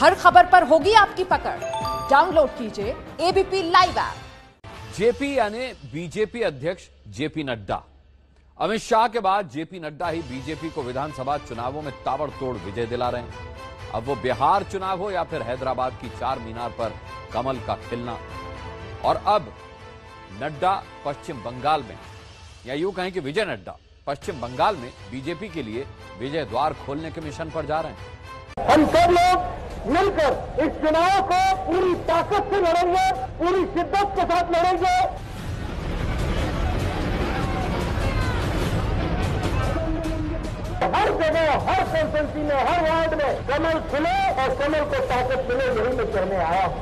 हर खबर पर होगी आपकी पकड़। डाउनलोड कीजिए एबीपी लाइव ऐप। जेपी यानी बीजेपी अध्यक्ष जेपी नड्डा। अमित शाह के बाद जेपी नड्डा ही बीजेपी को विधानसभा चुनावों में ताबड़तोड़ विजय दिला रहे हैं। अब वो बिहार चुनाव हो या फिर हैदराबाद की चार मीनार पर कमल का खिलना, और अब नड्डा पश्चिम बंगाल में, या यूं कहें कि विजय नड्डा पश्चिम बंगाल में बीजेपी के लिए विजय द्वार खोलने के मिशन पर जा रहे हैं। हम सब लोग मिलकर इस चुनाव को पूरी ताकत से लड़ेंगे, पूरी शिद्दत के साथ लड़ेंगे। हर जगह, हर कंस्टिट्यूएंसी में, हर वार्ड में कमल खिले और कमल को ताकत मिले, यही मैं कहने आया हूं।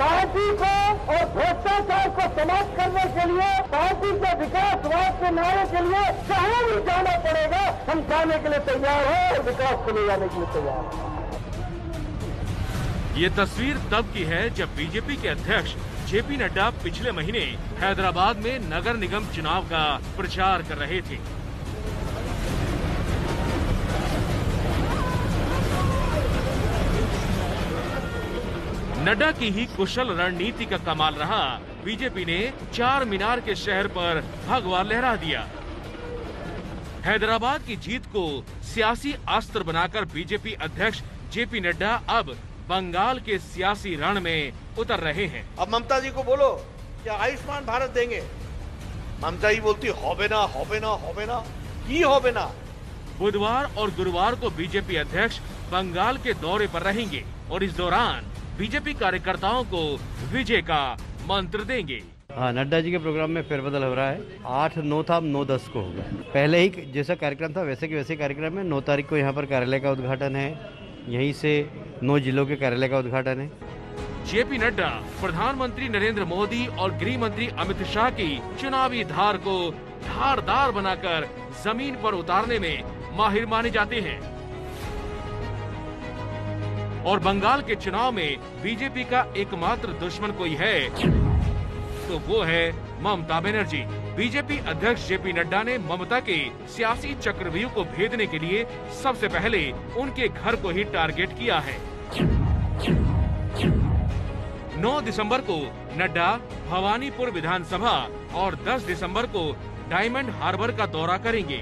पार्टी को और भ्रष्टाचार को समाप्त करने के लिए, पार्टी को विकासवाद से लाने के लिए कहीं भी जाना पड़ेगा, हम जाने के लिए तैयार हैं और विकास को ले जाने के लिए तैयार हैं। ये तस्वीर तब की है जब बीजेपी के अध्यक्ष जेपी नड्डा पिछले महीने हैदराबाद में नगर निगम चुनाव का प्रचार कर रहे थे। नड्डा की ही कुशल रणनीति का कमाल रहा, बीजेपी ने चार मीनार के शहर पर भगवा लहरा दिया। हैदराबाद की जीत को सियासी अस्त्र बनाकर बीजेपी अध्यक्ष जेपी नड्डा अब बंगाल के सियासी रण में उतर रहे हैं। अब ममता जी को बोलो कि आयुष्मान भारत देंगे, ममता जी बोलती होबे ना, होबे ना, होबे ना, की होबे ना। बुधवार और गुरुवार को बीजेपी अध्यक्ष बंगाल के दौरे पर रहेंगे और इस दौरान बीजेपी कार्यकर्ताओं को विजय का मंत्र देंगे। हाँ, नड्डा जी के प्रोग्राम में फेरबदल हो रहा है। 8-9 था, 9-10 को होगा। पहले ही जैसा कार्यक्रम था वैसे के वैसे कार्यक्रम है। 9 तारीख को यहाँ पर कार्यालय का उद्घाटन है, यहीं से 9 जिलों के कार्यालय का उद्घाटन है। जेपी नड्डा प्रधानमंत्री नरेंद्र मोदी और गृह मंत्री अमित शाह की चुनावी धार को धारदार बनाकर जमीन पर उतारने में माहिर माने जाते हैं और बंगाल के चुनाव में बीजेपी का एकमात्र दुश्मन कोई है तो वो है ममता बनर्जी। बीजेपी अध्यक्ष जेपी नड्डा ने ममता के सियासी चक्रव्यूह को भेदने के लिए सबसे पहले उनके घर को ही टारगेट किया है। 9 दिसंबर को नड्डा भवानीपुर विधानसभा और 10 दिसंबर को डायमंड हार्बर का दौरा करेंगे।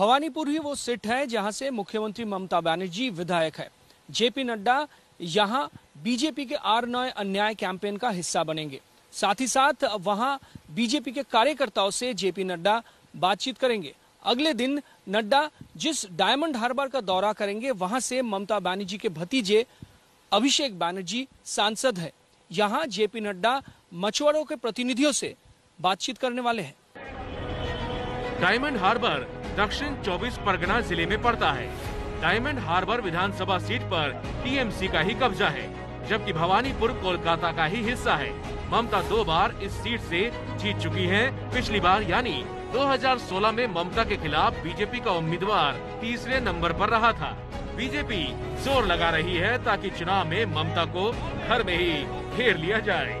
भवानीपुर ही वो सीट है जहां से मुख्यमंत्री ममता बनर्जी विधायक है। जेपी नड्डा यहां बीजेपी के R9 अन्याय कैंपेन का हिस्सा बनेंगे। साथ ही साथ वहां बीजेपी के कार्यकर्ताओं से जेपी नड्डा बातचीत करेंगे। अगले दिन नड्डा जिस डायमंड हार्बर का दौरा करेंगे वहां से ममता बनर्जी के भतीजे अभिषेक बनर्जी सांसद है। यहां जेपी नड्डा मछुआरों के प्रतिनिधियों से बातचीत करने वाले हैं। डायमंड हार्बर दक्षिण 24 परगना जिले में पड़ता है। डायमंड हार्बर विधानसभा सीट पर TMC का ही कब्जा है, जबकि भवानीपुर कोलकाता का ही हिस्सा है। ममता 2 बार इस सीट से जीत चुकी हैं। पिछली बार यानी 2016 में ममता के खिलाफ बीजेपी का उम्मीदवार 3रे नंबर पर रहा था। बीजेपी जोर लगा रही है ताकि चुनाव में ममता को घर में ही घेर लिया जाए।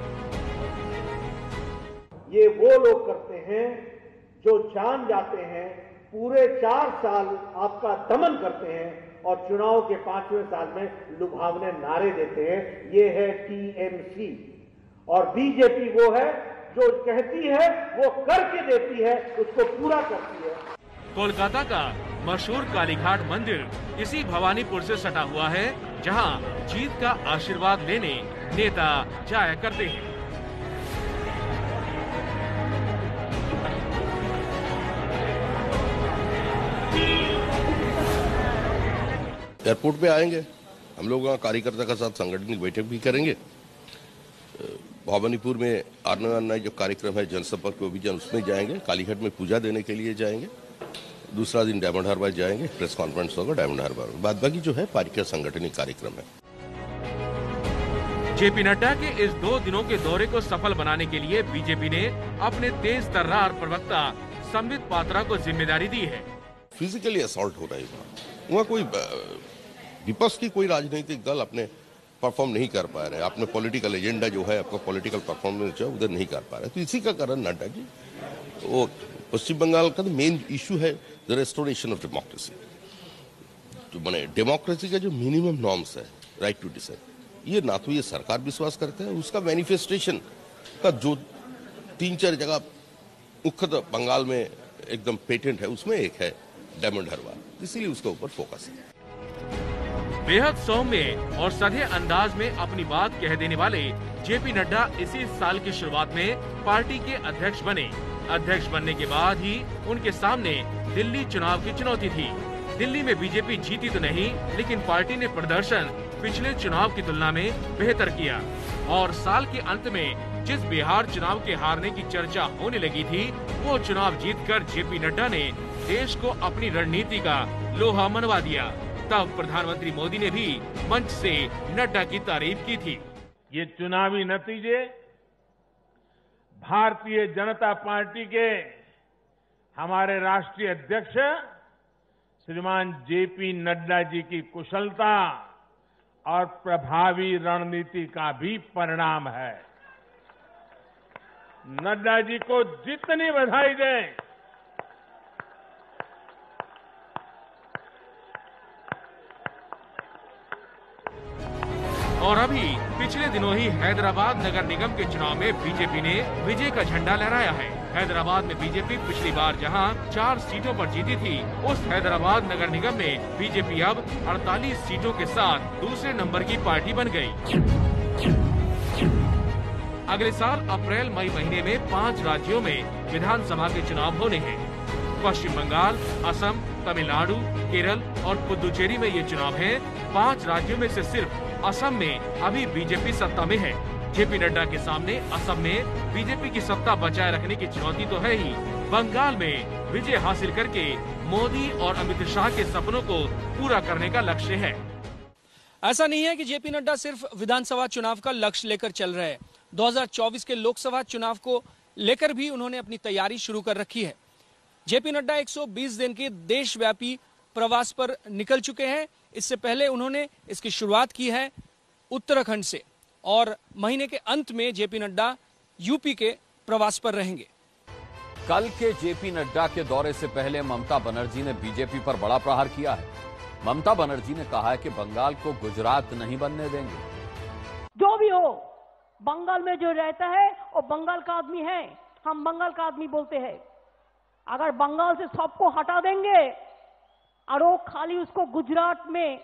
ये वो लोग करते हैं जो जान जाते हैं, पूरे 4 साल आपका दमन करते हैं और चुनाव के 5वें साल में लुभावने नारे देते हैं। ये है TMC। और बीजेपी वो है जो कहती है वो करके देती है, उसको पूरा करती है। कोलकाता का मशहूर कालीघाट मंदिर इसी भवानीपुर से सटा हुआ है, जहां जीत का आशीर्वाद लेने नेता जाया करते हैं। एयरपोर्ट पे आएंगे हम लोग, वहाँ कार्यकर्ता के साथ सांगठनिक बैठक भी करेंगे। भवानीपुर में R9 जो कार्यक्रम है जनसंपर्क अभियान, उसमें जाएंगे। कालीघाट में पूजा देने के लिए जाएंगे। दूसरा दिन डायमंड हार्बर जाएंगे, प्रेस कॉन्फ्रेंस होगा डायमंड हार्बर। बाद बाकी जो है पार्टी का सांगठनिक कार्यक्रम है। जेपी नड्डा के इस 2 दिनों के दौरे को सफल बनाने के लिए बीजेपी ने अपने तेज तर्रार प्रवक्ता संबित पात्रा को जिम्मेदारी दी है। फिजिकली असॉल्ट हो रही है वहाँ, कोई विपक्ष की कोई राजनीतिक दल अपने परफॉर्म नहीं कर पा रहे, अपने पॉलिटिकल एजेंडा जो है, आपका पॉलिटिकल परफॉर्मेंस जो है उधर नहीं कर पा रहे, तो इसी का कारण नड्डा जी वो पश्चिम बंगाल का मेन इशू है द रेस्टोरेशन ऑफ डेमोक्रेसी, जो बने डेमोक्रेसी का जो मिनिमम नॉर्म्स है, राइट टू डिसाइड, ये ना तो ये सरकार विश्वास करते हैं, उसका मैनिफेस्टेशन का जो तीन चार जगह मुख्यतः बंगाल में एकदम पेटेंट है, उसमें एक है डायमंड हार्बर, इसीलिए उसके ऊपर फोकस है। बेहद सौम्य और सधे अंदाज में अपनी बात कह देने वाले जेपी नड्डा इसी साल की शुरुआत में पार्टी के अध्यक्ष बने। अध्यक्ष बनने के बाद ही उनके सामने दिल्ली चुनाव की चुनौती थी। दिल्ली में बीजेपी जीती तो नहीं, लेकिन पार्टी ने प्रदर्शन पिछले चुनाव की तुलना में बेहतर किया और साल के अंत में जिस बिहार चुनाव के हारने की चर्चा होने लगी थी, वो चुनाव जीतकर जेपी नड्डा ने देश को अपनी रणनीति का लोहा मनवा दिया। तब प्रधानमंत्री मोदी ने भी मंच से नड्डा की तारीफ की थी। ये चुनावी नतीजे भारतीय जनता पार्टी के हमारे राष्ट्रीय अध्यक्ष श्रीमान जेपी नड्डा जी की कुशलता और प्रभावी रणनीति का भी परिणाम है। नड्डा जी को जितनी बधाई दें, और अभी पिछले दिनों ही हैदराबाद नगर निगम के चुनाव में बीजेपी ने विजय का झंडा लहराया है। हैदराबाद में बीजेपी पिछली बार जहां 4 सीटों पर जीती थी, उस हैदराबाद नगर निगम में बीजेपी अब 48 सीटों के साथ दूसरे नंबर की पार्टी बन गई। अगले साल अप्रैल मई महीने में 5 राज्यों में विधानसभा के चुनाव होने हैं। पश्चिम बंगाल, असम, तमिलनाडु, केरल और पुदुचेरी में ये चुनाव हैं। 5 राज्यों में से सिर्फ असम में अभी बीजेपी सत्ता में है। जेपी नड्डा के सामने असम में बीजेपी की सत्ता बचाए रखने की चुनौती तो है ही, बंगाल में विजय हासिल करके मोदी और अमित शाह के सपनों को पूरा करने का लक्ष्य है। ऐसा नहीं है कि जेपी नड्डा सिर्फ विधानसभा चुनाव का लक्ष्य लेकर चल रहे हैं। 2024 के लोकसभा चुनाव को लेकर भी उन्होंने अपनी तैयारी शुरू कर रखी है। जेपी नड्डा 120 दिन के देशव्यापी प्रवास पर निकल चुके हैं। इससे पहले उन्होंने इसकी शुरुआत की है उत्तराखंड से और महीने के अंत में जेपी नड्डा यूपी के प्रवास पर रहेंगे। कल के जेपी नड्डा के दौरे से पहले ममता बनर्जी ने बीजेपी पर बड़ा प्रहार किया है। ममता बनर्जी ने कहा है कि बंगाल को गुजरात नहीं बनने देंगे। जो भी हो, बंगाल में जो रहता है वो बंगाल का आदमी है, हम बंगाल का आदमी बोलते हैं। अगर बंगाल से सबको हटा देंगे और वो खाली उसको गुजरात में,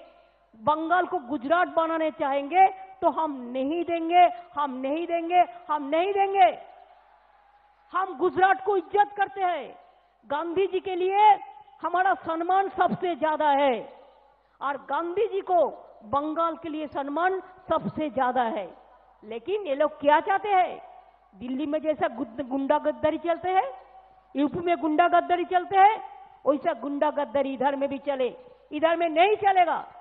बंगाल को गुजरात बनाने चाहेंगे तो हम नहीं देंगे, हम नहीं देंगे, हम नहीं देंगे। हम गुजरात को इज्जत करते हैं। गांधी जी के लिए हमारा सम्मान सबसे ज्यादा है और गांधी जी को बंगाल के लिए सम्मान सबसे ज्यादा है। लेकिन ये लोग क्या चाहते हैं? दिल्ली में जैसा गुंडा गद्दारी चलते हैं, यूपी में गुंडा गद्दारी चलते हैं, वैसा गुंडा गद्दारी इधर में भी चले, इधर में नहीं चलेगा।